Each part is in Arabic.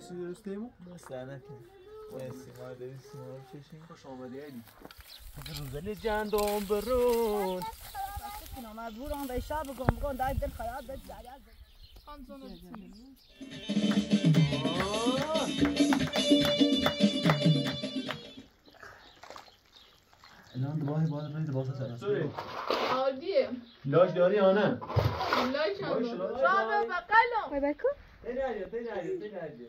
اسم درست نیم؟ مستند کن. اسم ما درست نیم چیشیم؟ خوش آمدی علی. روزالی جندم برون. کنم مجبورم به شب بگم بگم دای دل خراب بده جریان. الان دوباره باز می‌کنی دوباره سرعت. آدیه. لاش داری آنها؟ لاش هم. راه بقلم. وای بکو. تنهایی.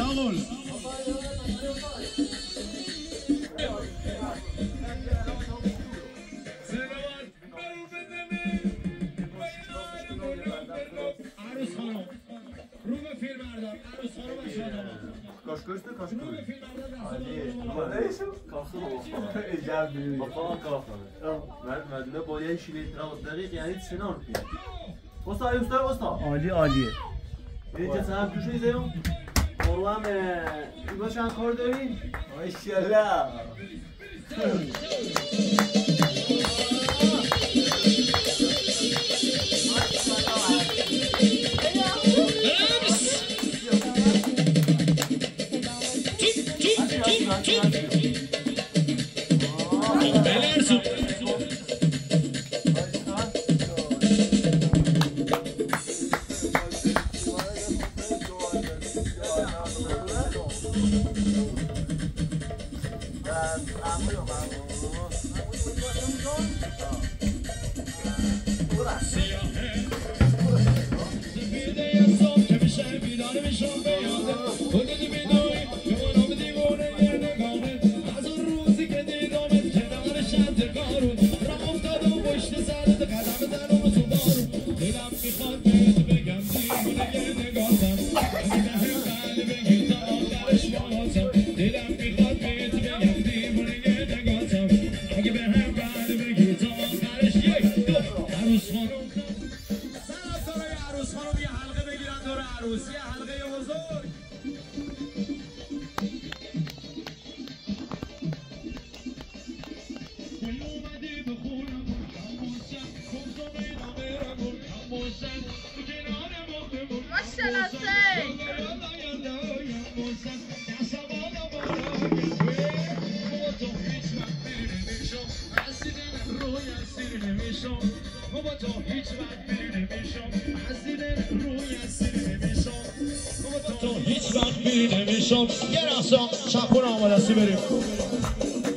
Saul. والله ما چند کار داریم؟ ماشاءالله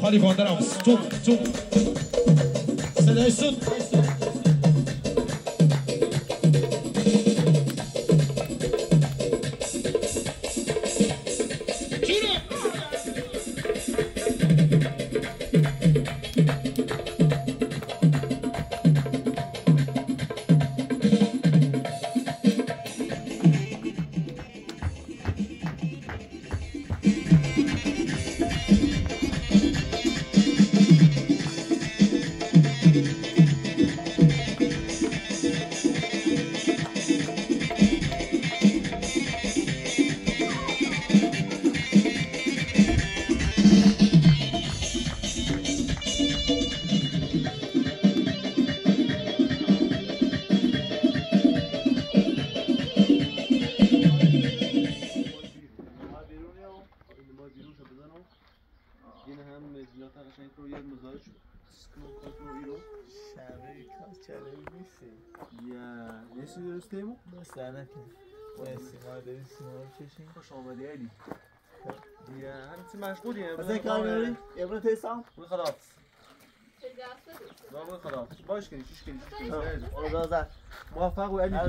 خالی کنده رو توم صدای سود سلام کنیم سیمار داریم سیمار چشیم خوش آمدی علی دیگه همین چی مشغولیم بزن کار میاریم امرو تیسا اون خلاص لا خلاص باش كده شيش كده شيش لازم انا موافق وادي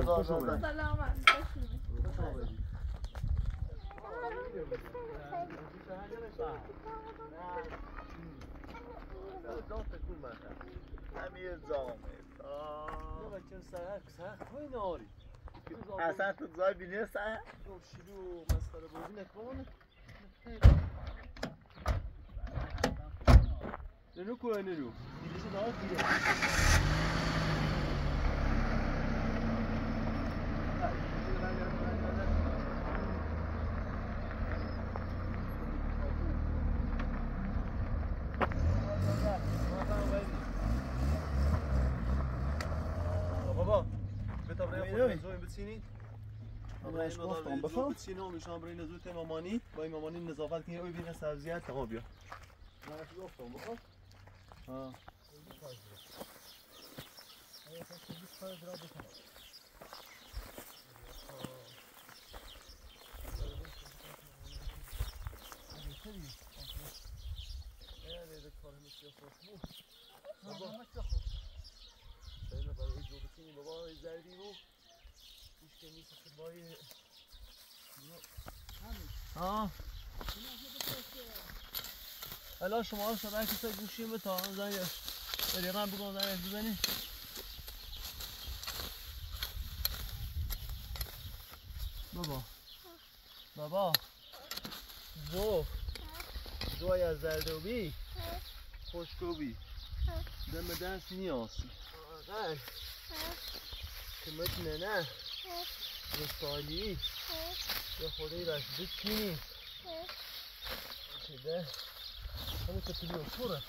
السلام عليكم بتسيني الله يشكرك عم بفهم بتسينو مش عم برينا زوت ماماني باي ماماني نظافات كثير قوي بينا سبزيات تمام بيا ما في وقتهم بقى اه ها حالا شما رو سبعه کسای گوشیم به تا هم زنید بریقم بکنم زنید بزنید بابا بابا زو زوی از زردوبی خوشگوبی دم دست نیاسی آقل کمت ننه رسالی به خدایی بس بکنی شده همه کتلی و پوره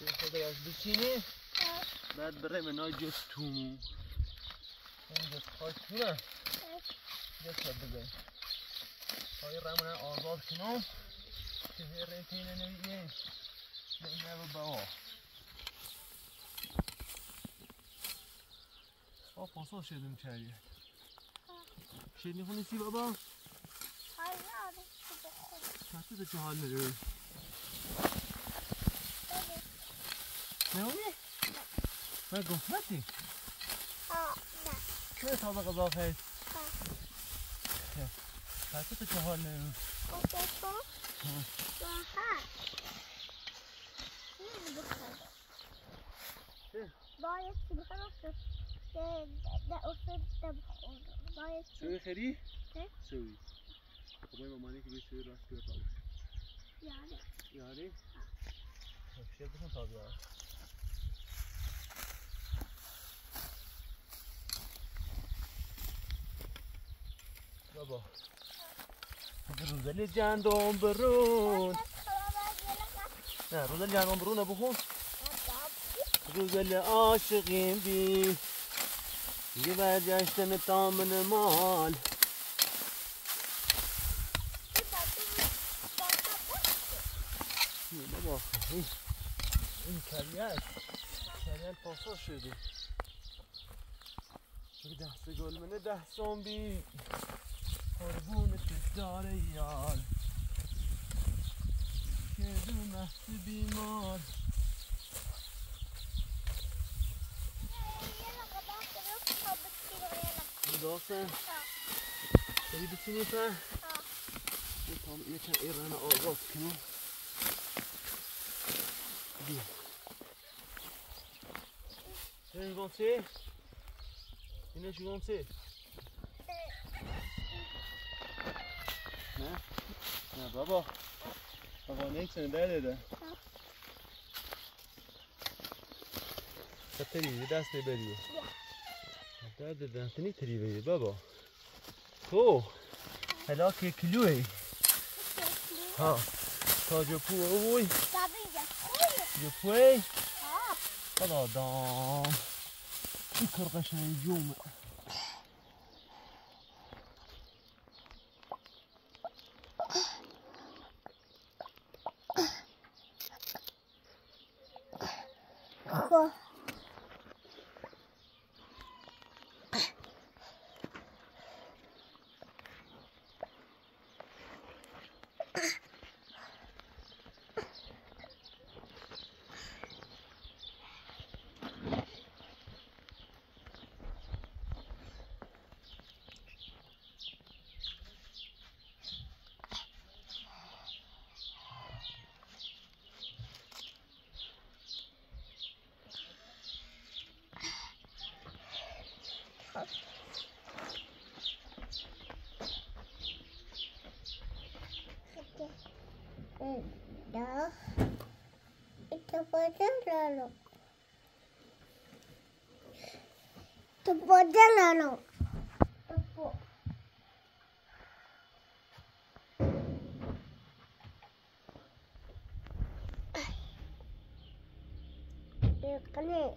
به خدایی بس بکنی بعد برای منای جستون جست خواهی پوره جست بگه خواهی رمونه آزاد کنم که هر رکینه نویه نینه و بوا آه پاسا شدیم چریه شدنی خونه سی بابا حالا آره شده خود تحتیده چه حال نره بایی نمونه؟ نه گفتی؟ آه نه که تا بقید آفه هست؟ آه تحتیده چه حال نره بایی آفه تو؟ آه باها نه بخیر چه؟ باید چی بخیر آفه ده أفضل تبخور بايت سوي خري؟ ها؟ سوي أبوي ماماني كبير سوي راس كبير طالب يعني يعني؟ ها شيء بسم طابعة بابا روز اللي جان دوم برون ها روز اللي جان دوم برون أبوهم روز اللي عاشقين بيه يبقى جاشت مطمن مال بابا این کریت کریت پاسا شده دست گلمنه ده سنبی قربونت داره یار که دو مست بیمار دوسته تبي بتسيني فا؟ نتهم نتهم إيران أوقات كنوا دي تبي غنسي؟ هنا شو غنسي؟ نه نه بابا بابا نيتن داده ده تبي دست نبريو داده ده تنی تریبه بابا تو هلاک کلوه ها تا جپو اوی جپوی بابا دام این کرقشه جومه تبادلنا بالقناة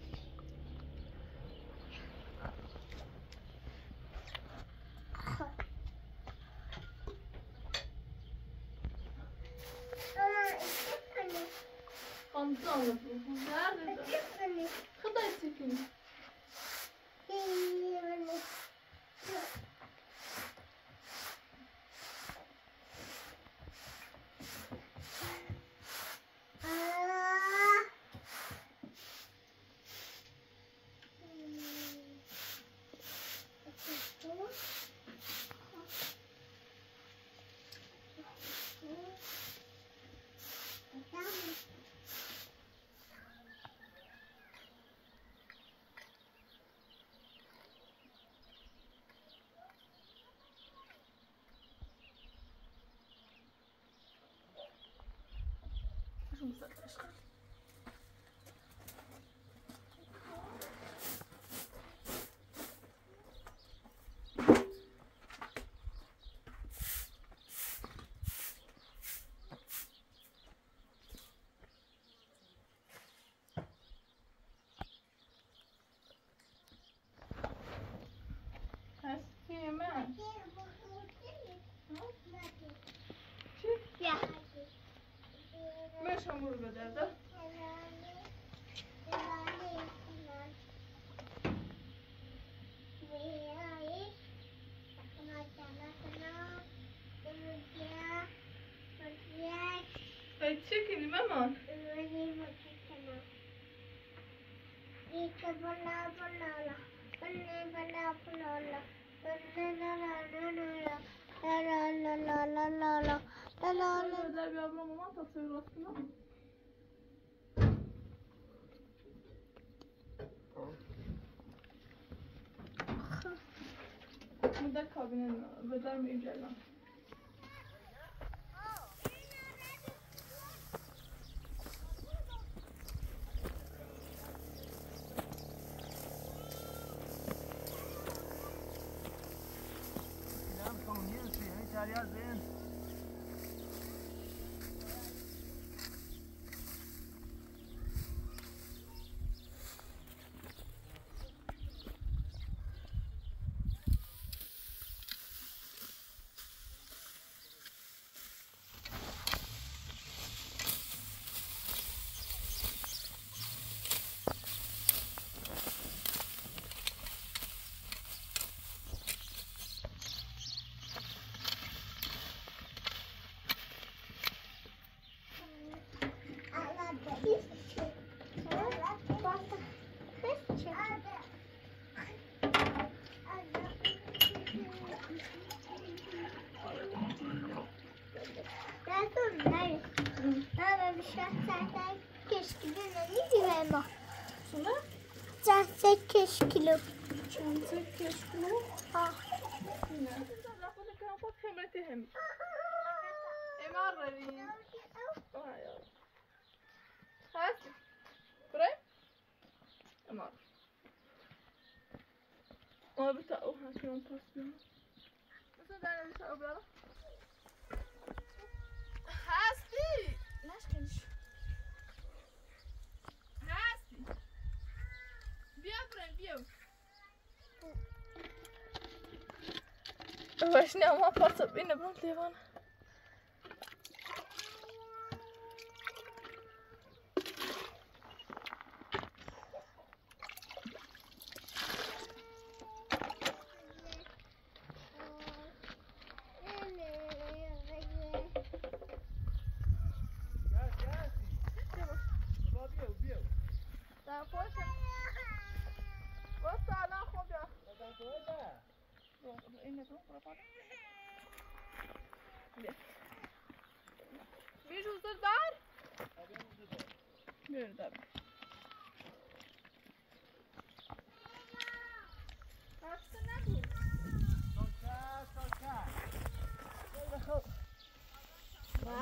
قمطانة في الفجار خضرتكني شامور بدأت بدل ما يجعلنا كيلو واشنا ما فرصة بينا بنت ليفانا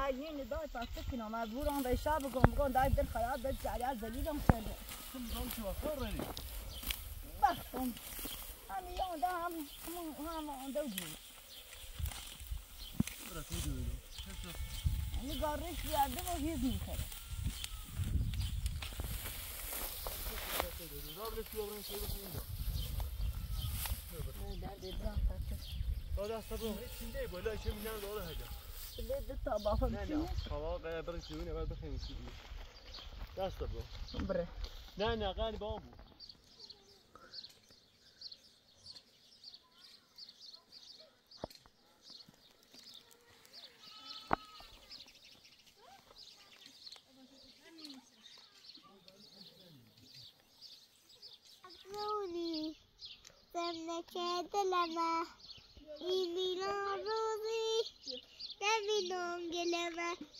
عايزين نضايق على السكن وما بورون ده شاب قوم ده يبدل خياط ده على زليلهم كده كل ضم توفر لي بختهم مليون ده هم دوجين ترى تيجي اللي قاريش يعدوا يزني كده راجل شو يبغون شيء ده ده ده هذا صبغ إيشندي ولا إيش من هذا ولا هذا. ليه الطابة فهمتني؟ خلاص أنا برجلوني ما بخير نسيبه. لا صبغ. بره. نانا غالي بابو. أخبروني لما كده لما. إيمي روضي نمينون جلما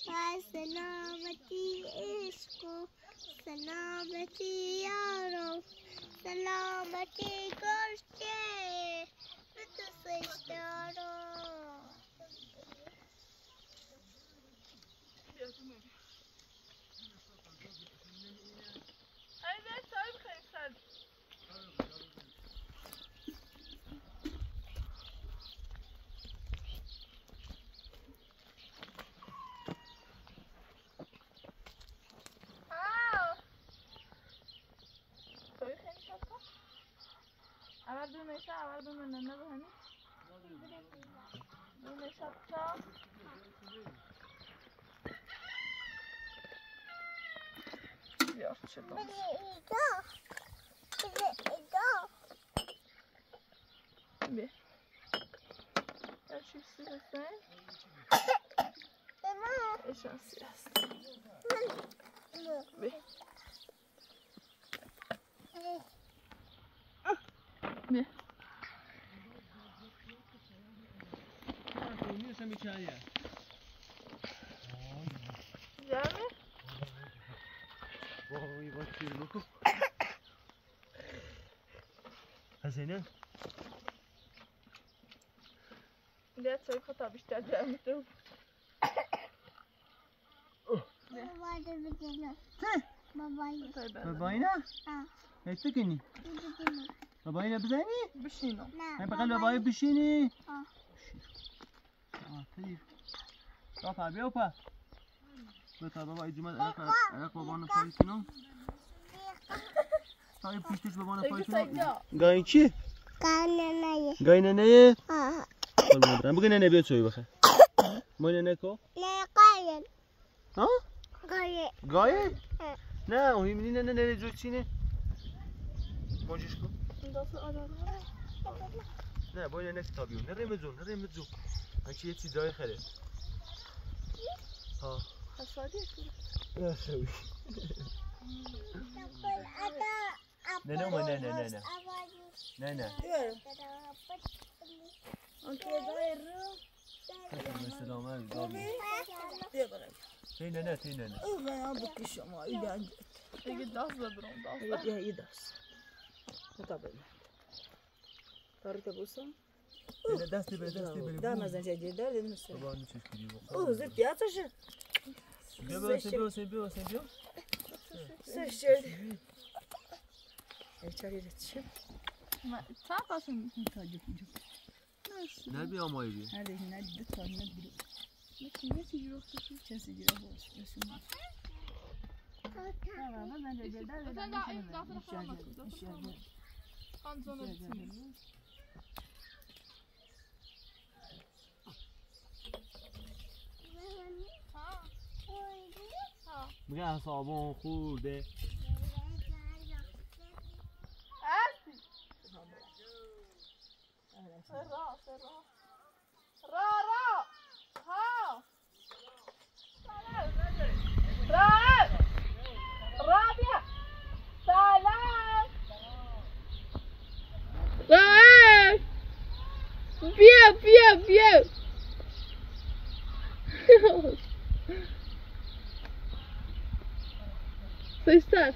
مع سلامتي إشكو سلامتي يارو سلامتي كرشي بتصيش دارو أنا صار خير صار ماشي على بعض من النبي هني. من شطة. يا شطة. بدي إيجا. بدي إيجا. بيه. أشوف سيرسين. ماما. إيش أسياس. بيه. بيه. يا زلمة والله يبكي لكم زينة لا تسوي خطأ بشتاء جامد باباينا اه تكني باباينا بزيني بشينو بقى باباي بشيني اه طيب طبعا بيوبا بتاع بابا يجمل علاقه بابانا فايتنا طيب فيش بابانا فايتنا جاينشي كاننايه جايننايه اه والله ممكن انا بيتسوي بخ مين ناكو لا قايل ها قايل قايل لا وهي منين انا اللي جوتشيني بونجيشكو لا بوين انا ستابيو نريمزو هاكي يتي داي خالد ها حصاديك لا سوي لا لا لا لا لا لا لا انت داير السلام عليكم تفضل هنا انا ابوك الشمع اللي عندك يداس برون داس يداس طبعا طرت بوسم داس تبي دا مازن جديد دا لنفسه طبعا نشوف كذي أوه زبط يا تشر سبيو سجل أشتريت شيء ما تعرف إن تاجب نبي أو ما يبي هذا هنا دكتور نبي لكن يسجلوا كذي يسجلوا هو يسمع لا مازن جديد دا لنفسه بقى صابون خوده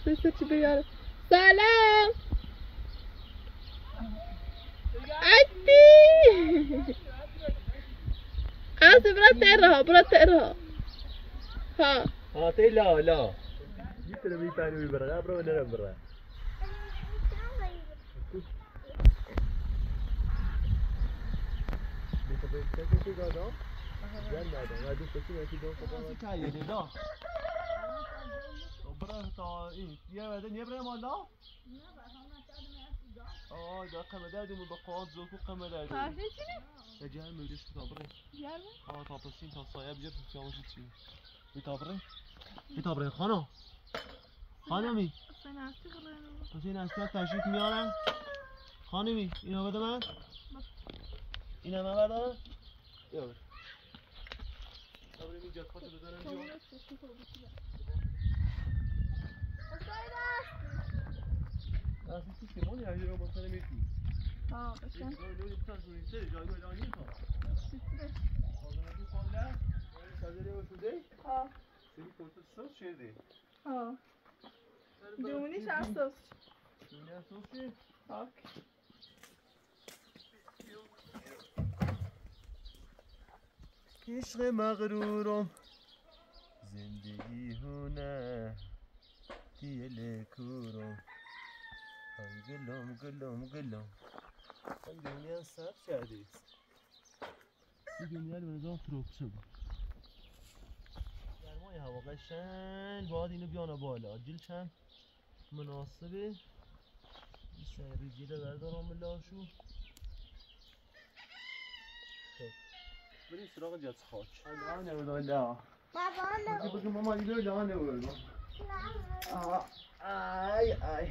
سيستر تبيار سلام عتي عايز برات تقرها ها اعطي لا لا جبت انا بيطاني برا برا ولا برا لا يلا أبرم يجاك خطوة بدنا نجوا أصلاً في سيمون يا جيرو مثلاً ميتي آه بس لو يبتدأ زوجي جاي جاي جاي نيفا أنا في فندق سأجري وسودي آه سيدي كنت سوس شيدي آه دوني شاسوس دوني سوسي أوكي عشق مغرورم زندگی هونه دیل کورم های گلوم گلوم گلوم این دنیا سب شدید این دنیا بردان فروکشه بود گرمای هوا قشنگ باید اینو بیانه بالا جل چند مناسبه این سری جیره بردارم بلاشو بریم سراغ جات خاک. الان نبود لا. بابا نبود. مامان دیگه لا نبود. آی آی.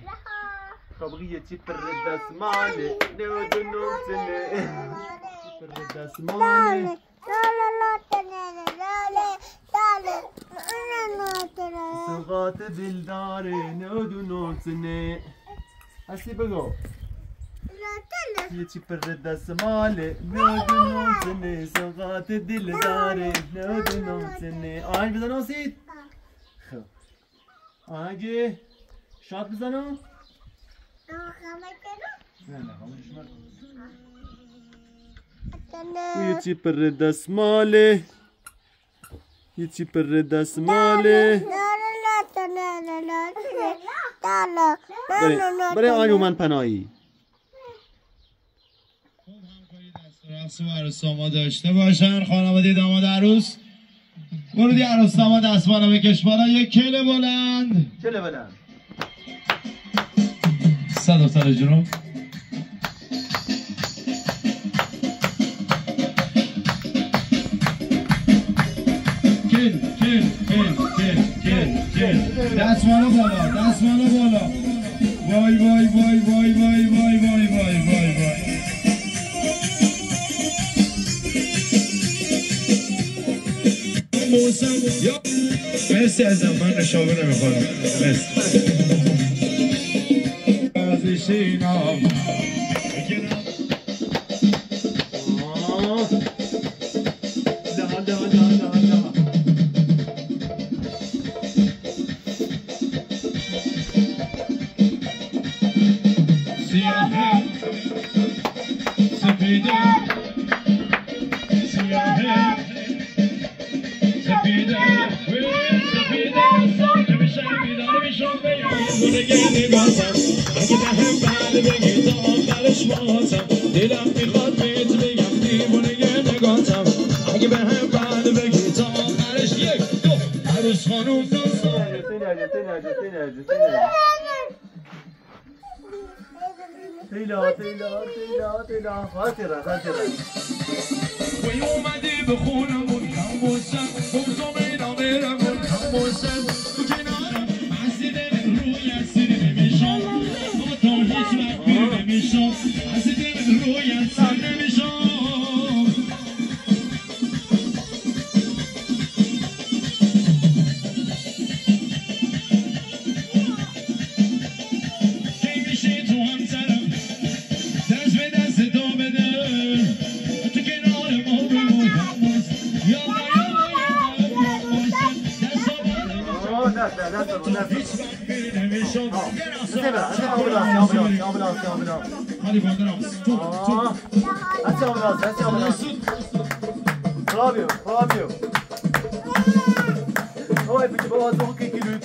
طبیعی تیپ رداسمانه نبود نوتنه. تیپ رداسمانه. لاله نوتنه لاله لاله نوتنه. سوغات دلداره نبود نوتنه. اسی بگو. یه چی پرده سماله نودنم سنه سوغات دل داره نودنم سنه آهنگ بزنم اسید خب آهنگ شاد بزنم یه چی پرده سماله یه چی پرده سماله برای آهنگ من پناهی رقص و عروس ما داشته باشن خانواده داماد عروس ورودی عروس داماد اسبانه بکش بالا یک کله بلند کله بلند صد و صد جنوب کل کل کل کل کل کل دستمالا بالا دستمالا بالا وای وای وای وای وای وای وای وای وای وای مرسی ازم من اشابه نمیخورم مرسی بازشینام سیاه سپیده تيلا تيلا تيلا تيلا خاطرة خاطرة ويوم ادي بخونه وكموسه وبزمينه ميره وكموسه وجناره عزيزي من رويا سيدي بمشان وطول هسوى كبير بمشان عزيزي من رويا سيدي بمشان Flavio, Flavio. Ой, почему звуки не любят?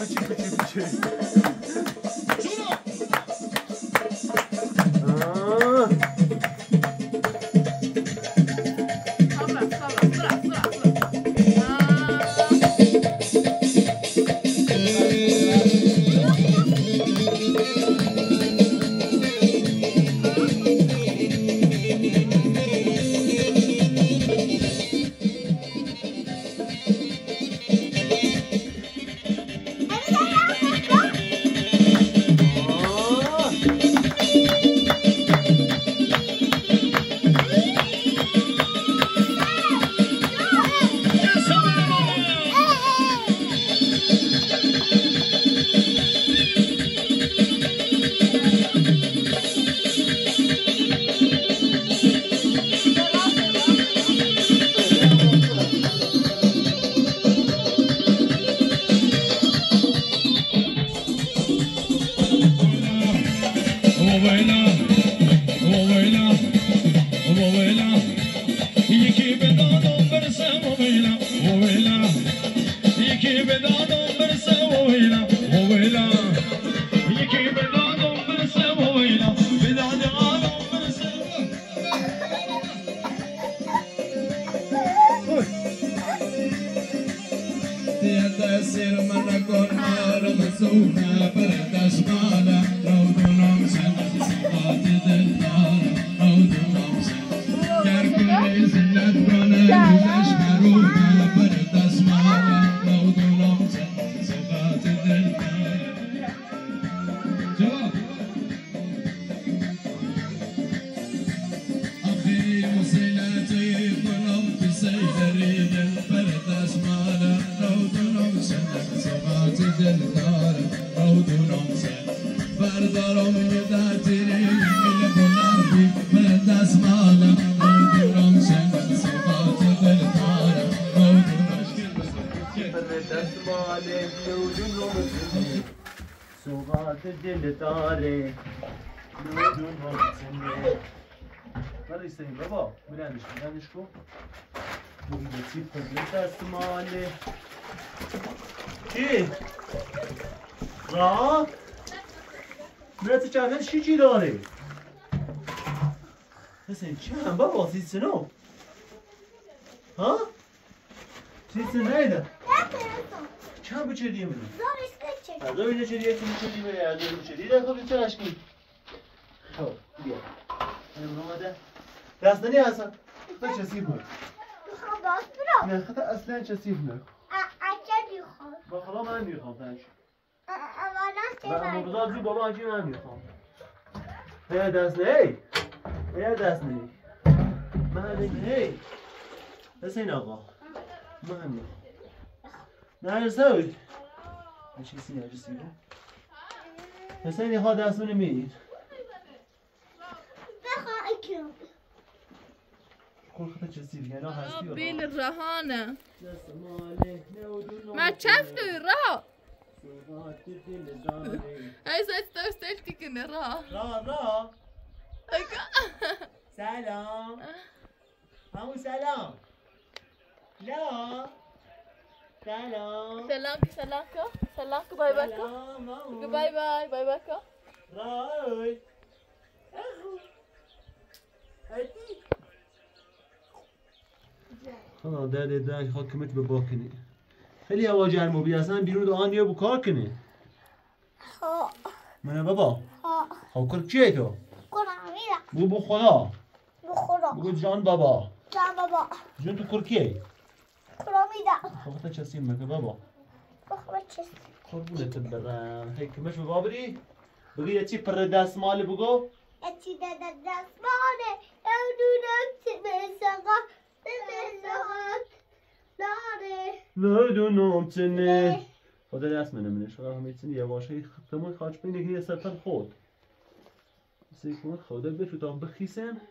داري حسين شان بابا تيتسنو ها تيتسن هيدا شان بتشدي مني زور اسكتش زور تشدي مني يا زور تشدي لا خلي تشاشكي هو بيا انا مروده راستني هسه تش سيبنا خلاص برو انا خطا اصلا تش سيبنا اكل يخو بخلا ما نيخو فاش انا بضاد بابا اجي ما نيخو يا داسني يا داسني مالك هي حسين اغا مهني نعم سوي ماشي سينا جسيبه حسين هذا داسوني مين بخاكم كل خطه جسيب هنا هستي بين الرهانه ما شفتوا الرهان عايزة استوصلتك كنا را سلام عمو سلام لا سلام سلامك سلامك سلامك باي بايك باي باي باي بايك راي اخو هاتي خلاص دادي داش حكمت بباكني خیلی هوا جرمو بی اصلا بیرون آن یا بو کار کنی ها منه بابا ها ها کار چیه تو؟ کار میرم بو خدا بو خدا بو جان بابا جان بابا جون تو کار کیه؟ کار میرم خب تا چسیم مکه بابا بخواه چسیم قربونه تبرم هی کمش بگا بری؟ بگی اچی پر دست ماله بگو؟ اچی دست ماله او دونم چی بسقا بسقا نمیدونم چنه خدا دست منه منش را همه چنه یواشه خطمان خاچ بینه که یه سرطن خود سیکون خوده بشو تا بخیسم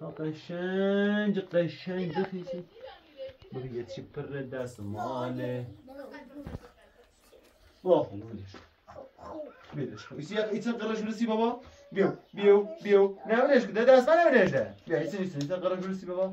تا قشنج قشنج بخیسم بگه چی پر دست ماله واخون بیدش بیدش ایسا قرش برسی بابا بیو نمیدش که دست من نمیدش ده بیا ایسا قرش برسی بابا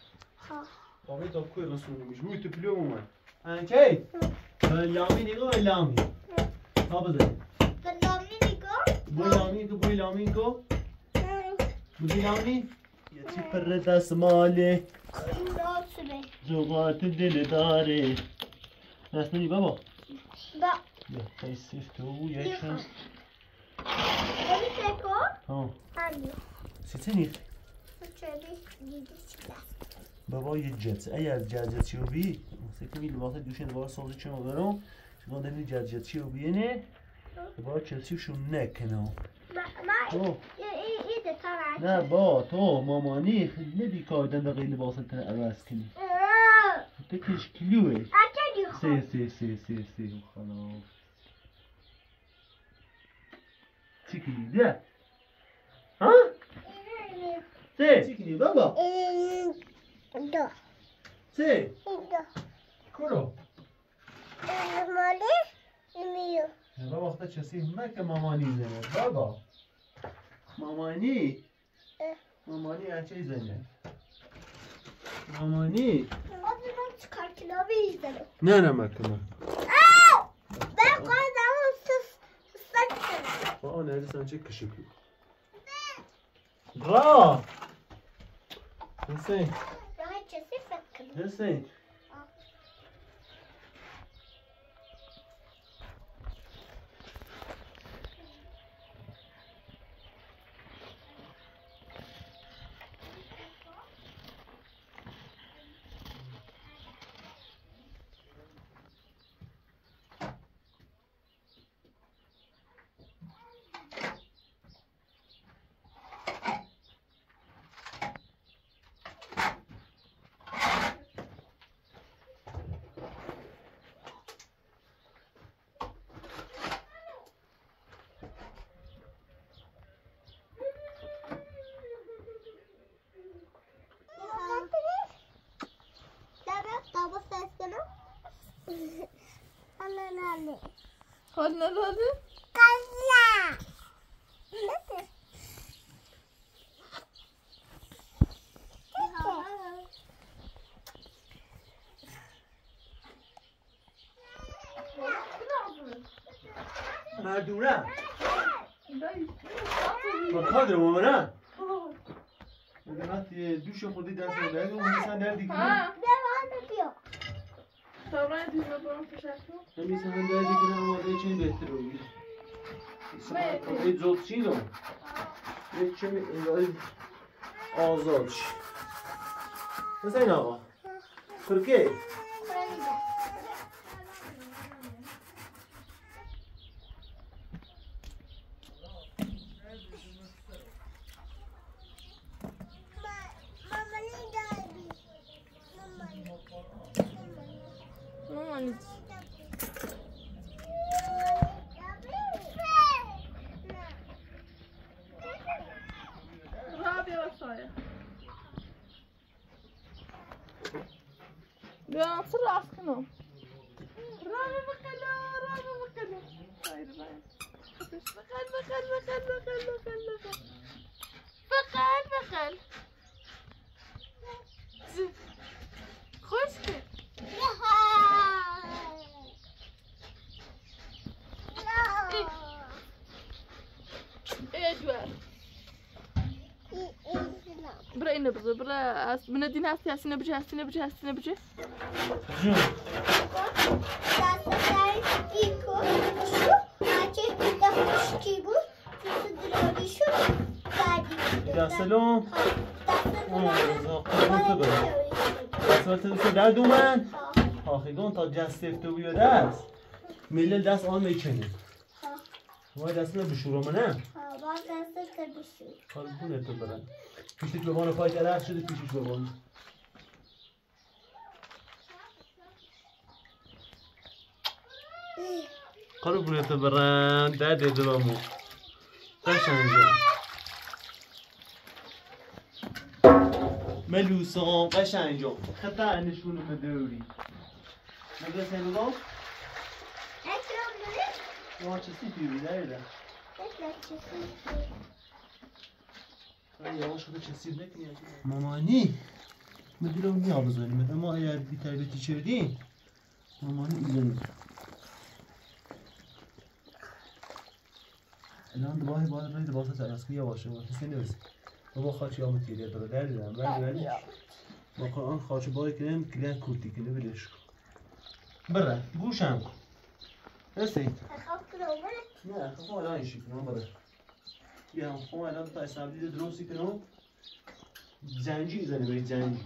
ها طائع طب كوي رسولي مش هو تبلوما أنتي لاميني قو لامي ها بزنيم لاميني قو بوي لاميني قو بوي لامي يأتي برد أسمالي جوات الدل داري اسمعني بابا لا لا تيسيفتو يا شمس هذيكو هاني ستني تشربي ديديشلا بابا يجت اي الجاجه تشوبي مسكني الوقت دوشن بابا صوت شنو غنوا شلون دني الجاجه تشوبي ني بابا تشوبي شو نكنو ما ايه ترى لا با تو ماماني خلي بيكار دندقي لباسه تنقرس كلي تكش كلوي سي وخلاص تشيكني ده ها؟ تشيكني بابا ده سي كورو مالي ميو بابا اختك شسيم ما كماماني زينب بابا ماماني عشي زينب ماماني çıkar ki lobi izlerim. Ne anlamak ama? Aa! Ben koydum ıslak istedim. Aa nerede sence kışık? Ne? Bravo! Hüseyin. Rahatça sıfır. Hüseyin. Hodna lali? Kazla. Nasıl? Madura. Bakar mı bana? Ben artık düşe koydu dersen ben o insan nerede gidiyor? Devam ediyor. طبعاً دي زبون فشاتو. همین سهند داری که نماده چین بهتر اولی. این زود چینو. یک چه می‌اندازی آزادش. نزدیک آوا. کرکی. من الدين هسي هسي نبجي جو ساساي كيكو شو ماكي تدخش كيبو تدربي شو قاعدين يا سلام صوت دادو من اخي دون تا جستفتو بيو دست ملل دست آن میکنه وای دست نبشورو منه بابا دست تبشور خالدونه تو برن پیشت ببانه پایت علف شده پیشت ببانه قلبنا تبران دادي دلومو قشن ملوسان قشن جو خطأ نشونه في الدوري مدرسة نظام واتشسي في بداية أيوة شو بتشسي بنتي ماماني مدلون يا بزوني مثل ما هي بتعبتي شردين ماماني إذن الآن دباهي بعد رأي دباهي تعرسكي يا باشا وحسين بس ما خاش يا متيري بدر لا بعد ما قرآن خاش باي كلام كلام كردي كلام بليش برا قوشام أسيت لا خفوا لا يشيك ما برا يا خفوا لا بتاع سابدي دروسي كنوا زنجي زني بري زنجي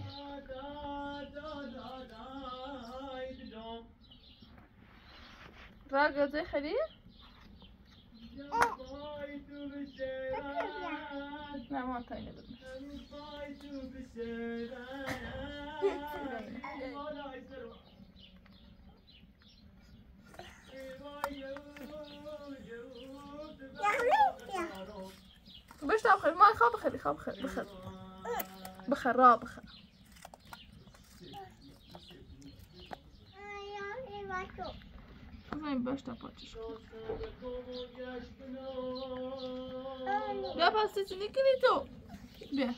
راجع زي خليل لا ما طايله باش تاخذ ما خاب خلي خاب بخر بخراب بخر زين باش تاخذ لا بس تنكريتو بيه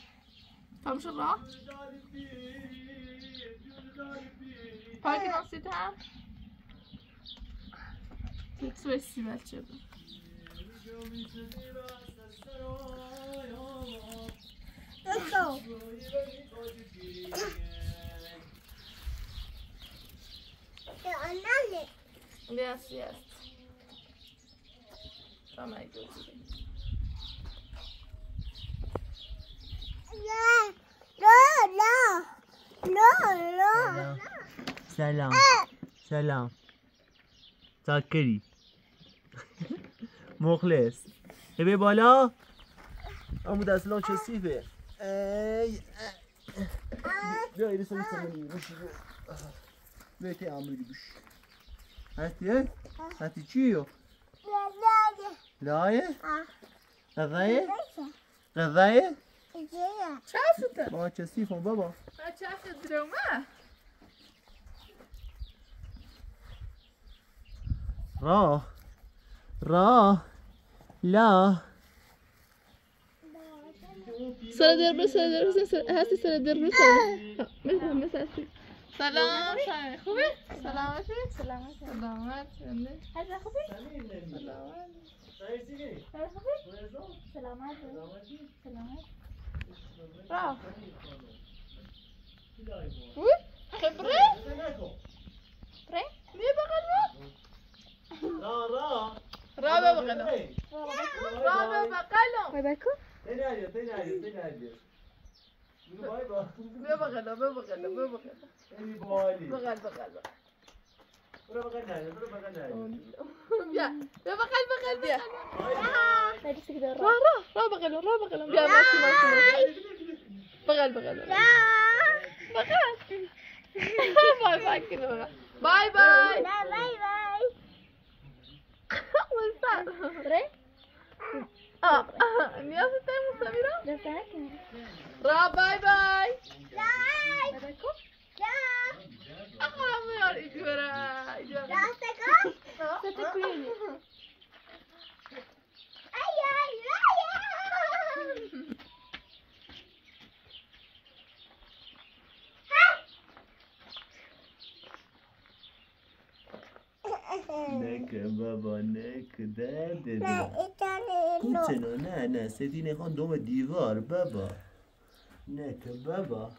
فهمش الراحه باقي نسيتها تكسوي سيبال شبه Yes, yes. Come I do today. No. Salam. Salam. Takiri. مخلص ببین بالا امو دستلان چه سیفه بیا ایرسا میتونی باشی بیتی امروی باشی هستی؟ هستی چیو؟ لایه غذایه؟ غذایه؟ چه شده؟ با چه سیفون بابا چه شده درومه؟ راه را لا سردر بر سردر هستی سردر بر سردر سلام خوبی؟ سلامت سلامت سلامت هستی خوبی؟ سلامت سلامت را خبره؟ پره؟ میه بغل را را رابع بقلم رابع بقلم بدكو تنادي تنادي باي باي بقلم بقلم اللي بالي بقلم ورا بقلم يا بقلم يا را را بقلم يا ماشي ماشي بقلم باي باي كده باي باي ري مياس تايم سميرة را باي باي باي بدكم لا اخويا يا ايجورا لا تكو تتكويني اي اي لا نك بابا نك دادي كنتنو نانا سيديني خان دوم الديوار بابا نك بابا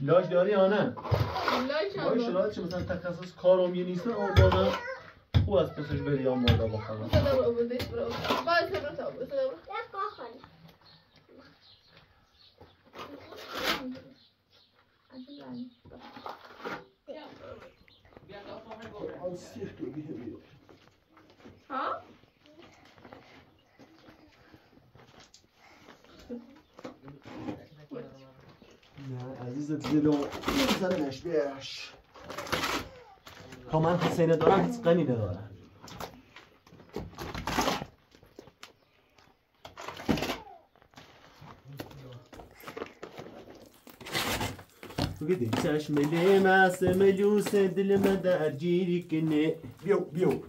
باشه شرایط چه مثلا تخصص کارم یه نیست اما بازم خوب از پسش بری هم مالا بخورم ها؟ عزيزة زيدو زلمه اشبيش كمان حسينه دارم تسقني نداره قديم ساش ملي ما سملوسه دل ما دار جيري كني بيو بيو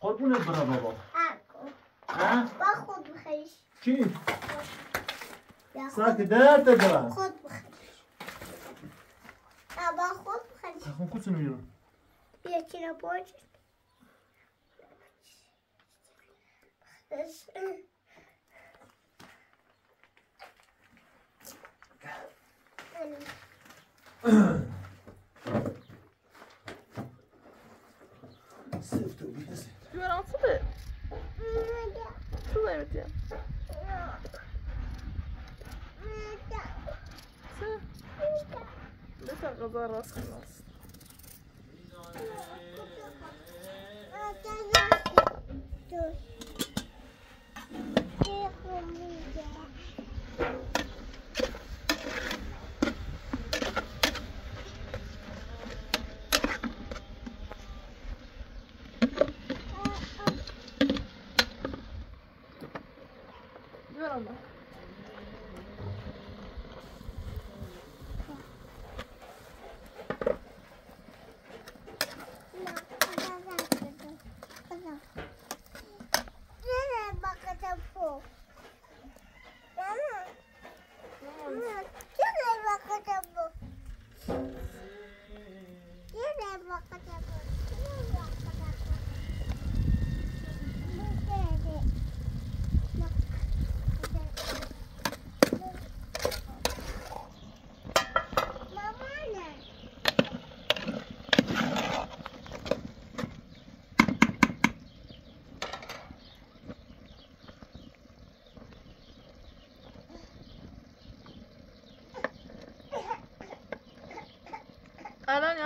قربونه برا بابا اكو ها باخذ بخيش كيف ساك ده تقرا خذ بخيش بابا خذ بخيش تاخذ كنت منيره يا كينا بوج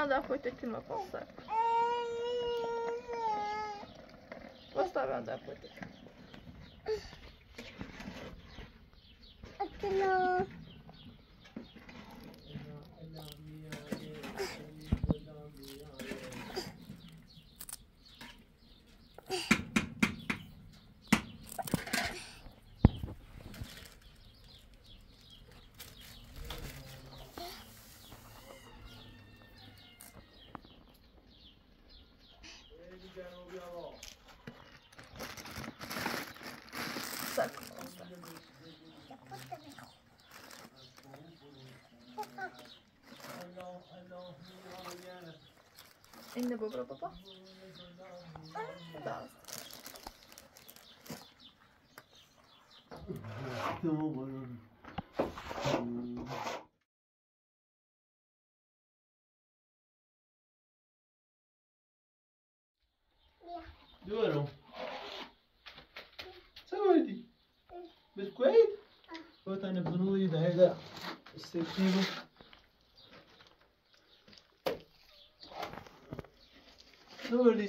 هذا فوتك كلمة بوسطة بوسطة بعدها فوتك أكلو إنه ببرة بابا داس دوره سويتي بسكويت قلت أنا بنوي ده هذا السكينة شنو اللي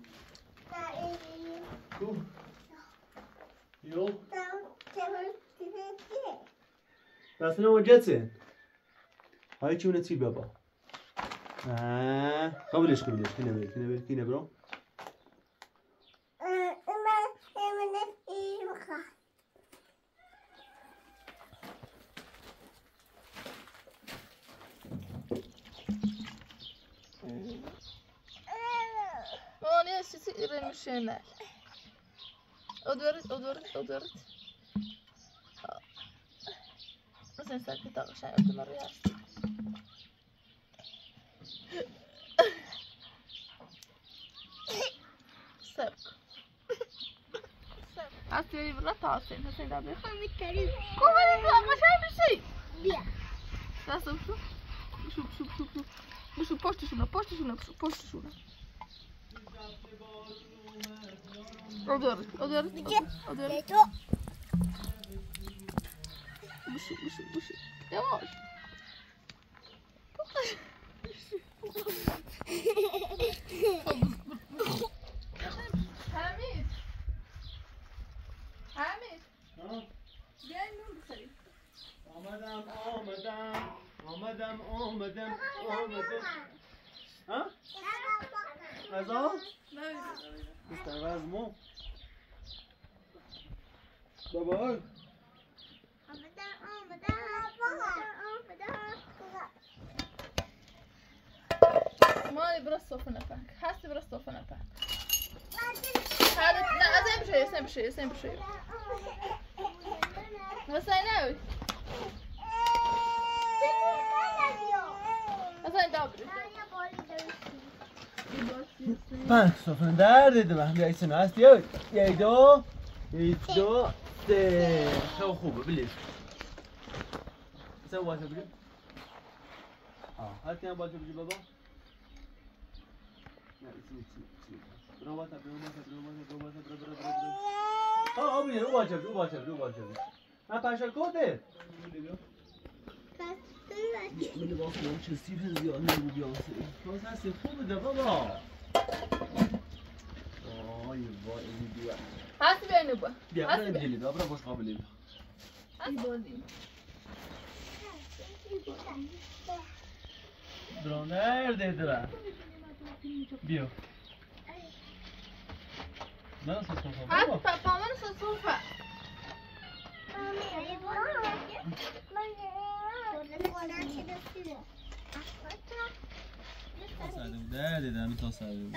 Cool. Yo. That's no one gets in. How you want to see Baba? Ah, how much can you get? Can you bro? Oh, yes, it's a machine. أدورت أدورت أدورت بس نسكت عشان أبدأ مرة سبق اشتري بلاطة عشان هسيدعبيها پنج سفره در دیده من بیایی سنو هست یه دو یه دو سه خیلی خوبه بلیش سه باشه بلیش هستی هم باشه بلیش بابا نه ایسی برو باشه برو باشه برو باشه برو برو برو آه بلیش او باشه بلیش او باشه بلیش او باشه بلیش من پنشار کوده بسته بلیش باشه چه سیفه زیاد نبودی آسه باز هستی خوبه ده بابا حسب يا نبوة حسب يا نبوة أبرا باش قابل يبقى يبوزين برونير دي درا بيو مانا سوصوفة بابا حسب مانا سوصوفة مانا دي دا متوصل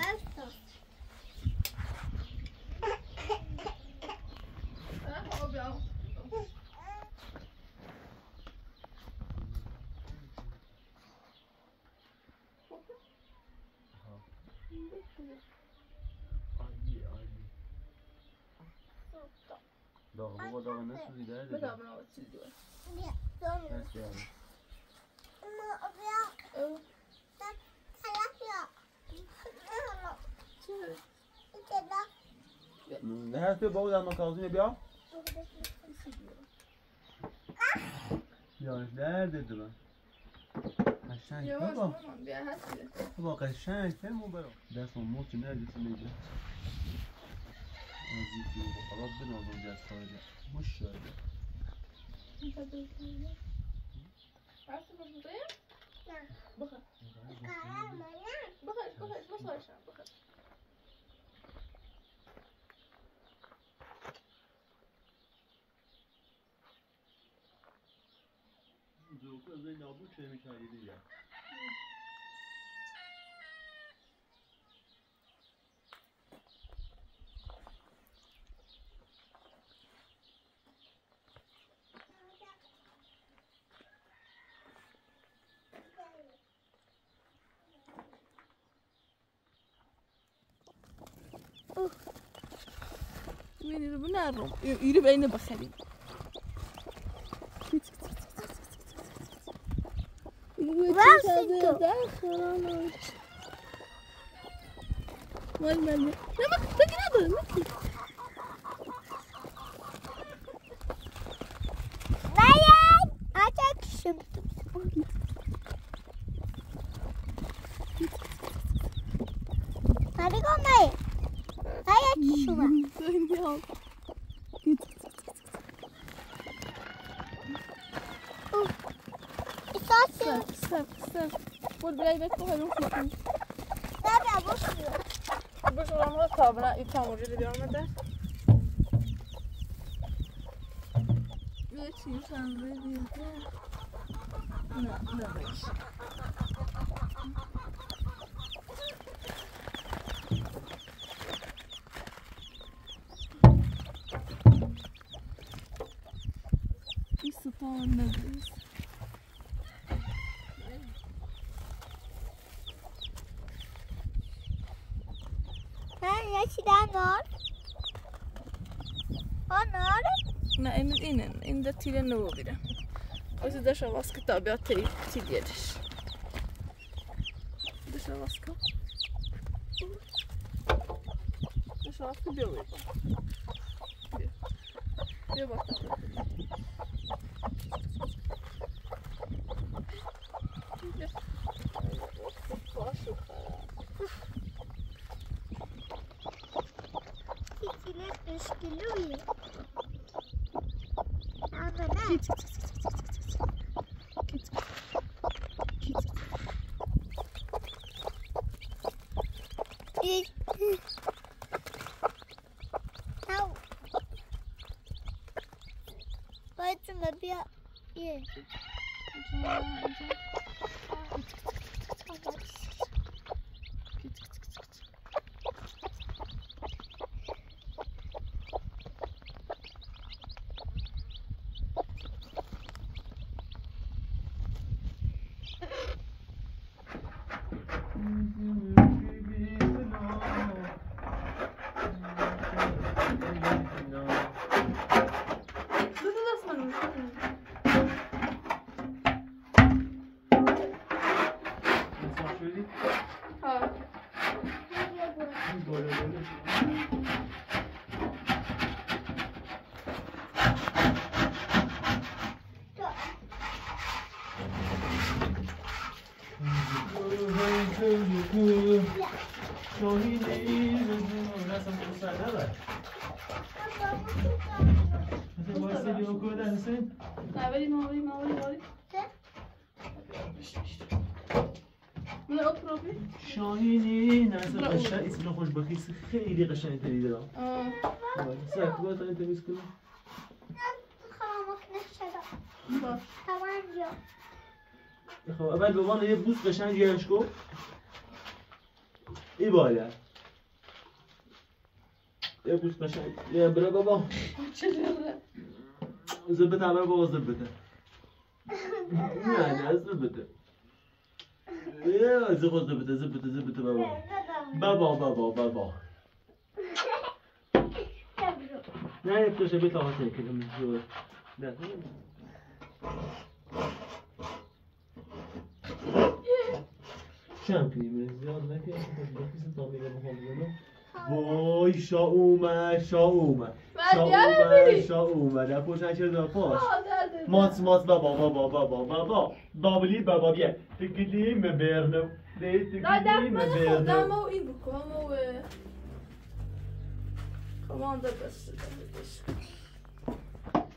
هل تبغى ولا مكازين بيا؟ يا درد دلنا. عشان تبغى. تبغى عشان تبغى برا. ده اسمه موت نادي سميجة. نزيد وخلاص بنا وزوجات خارجة. مش شرط. أنت بدي تيجي؟ عايز تبغى تغير؟ لا. بخر. بخر ما صار شيء بخر. زوجة زي نابود شيء مش عادي يعني. وين ربنا الروم يريب عينه بخلي. هذا خرانة مال لا ما تقرب ما تقرب بايد أتاك شبت هذي قوم بايد بايد شو ما والبلاي بيتوها لهم كتير. تابع بشر. بشر عمره صابنا يتعمر اللي بيعمل ده. ليش يشان بدي ده؟ لا ليش. إيش طالنا بس؟ ها يا شيدانور، أنا nein, innen, in der Tiden nur wieder. Also das ist was getan, aber Tiden ist. Das ist was getan. Das ist was gebildet. Wir warten. شاهيني ناس القشاء اسمه خوش بخيس خيلي قشاء انت اللي دراه ساعة تقول انت بيسكلو خامخ نحشرة طبعا جو اخو قبل بابانا يبوس قشاء جيهشكو ايه بالا يبوس قشاء يا برا بابا زبتها برا بابا زبتها يعني زبتها يا زبط زبط زبط زبط بابا بابا بابا بابا لا يبقى شبيت هاتين كده من جوا لا شامبيني من زياد لكن بس طعمي لما خلصنا وای شاومه شاومه شاومه شاومه در پوش نشده در پوش ماس ماس بابا بابا بابا بابا بابلی بابا بیه تکلی مبرنو تکلی مبرنو دامو این بکامو کمان در بسته در بسته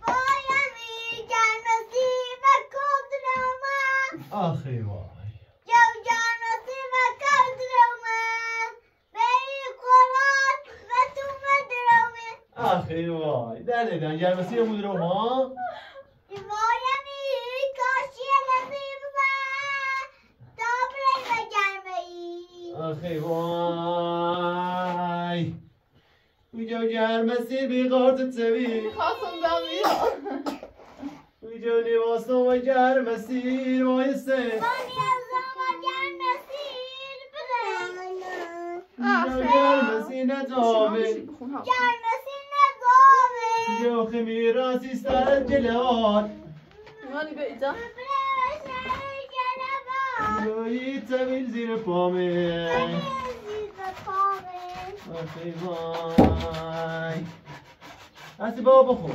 باید میگن نصیب کن دراما آخی وای آخی وای داره دان یه مسیح مدرو ها وایمی کاشی نزیم با دوباره بگرمی آخی وای ویجا گرمسی بیگارت تبی خاصم دامی ویجا لیواسن و گرمسی وایسته بانی ازم گرمسی بگرم ویجا گرمسی ندامی يا خمي راسي صار جلال ماني بقيتها يا من زين فامي اخي باي هسه بابا خو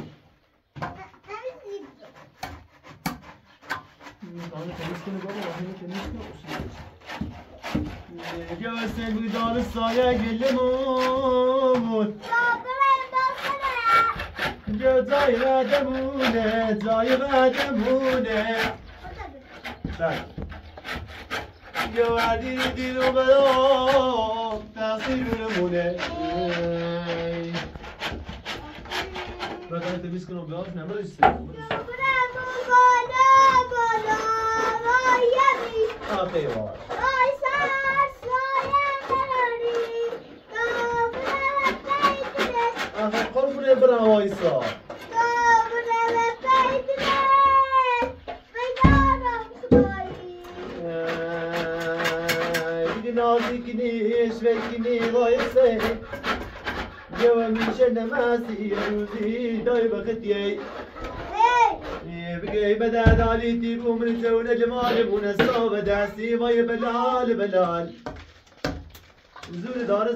يا سيدي دار الصايا قلمون يا زايرة دمونة زايرة دمونة يا عديدي نبلوك تعصير نمونة بقى انت بيسكنوا بيقف نعمل السلام قربنا براويسا قربنا لبيتنا بيدارم خباري بدي نازكني شويكني ويسا ومنشر نماسي روزي داي بختي بقي بدأت علي تيب ومن سون الجمال ونصاب دعسي باي بلال بلال وزور دار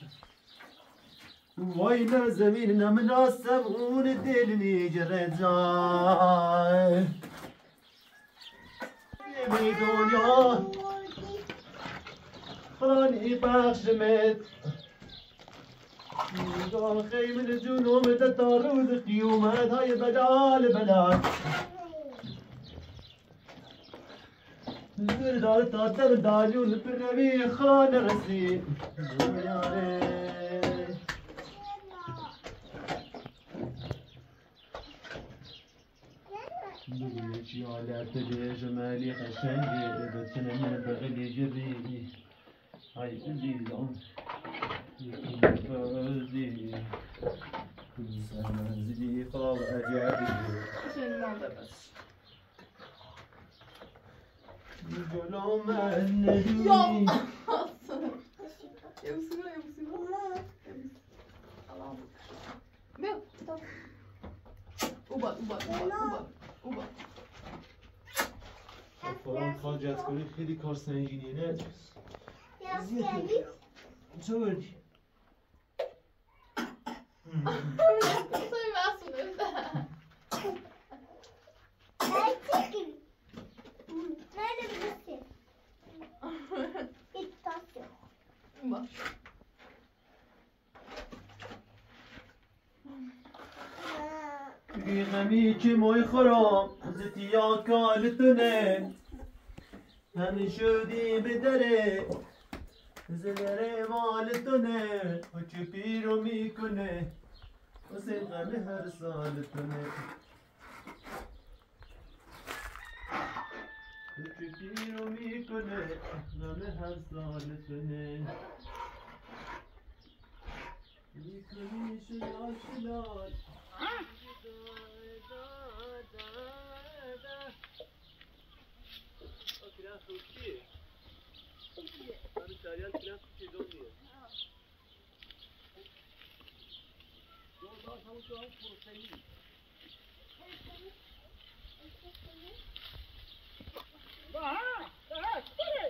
وای نه زمین نمناسب اون دل نیجره جای بی دنیا خانی بخشمت دار خیمن جنوم دتاروز قیومت های بلال بلال زردار تاتر دالون پروی خان رسی بليش على تجي جمالي خشنجي بتسنى من بغلي جريدي هاي تزيد عم يكون زيدي قاب أجعبي يقولوا ما النبي يا بسيرة يا بسيرة الله ميو طب أوبا أوبا أوبا أوبا فلان خارج کنید خیلی کار سنگینیه نه زیادی که موی خرام زتیا کالتونه همی شدی بدره زنره مالتونه و چه پیرو میکنه و سنقم هر سالتونه و چه پیرو میکنه غم هر سالتونه میکنی شلا شلال كيف؟ أنا تعيان كلاس في دوني. دون ما سويت أنا فرصتي. بها بها كله.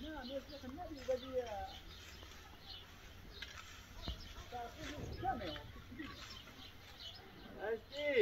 لا ما يصير النبي بدي. أستي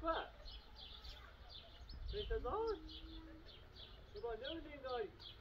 What? What? What?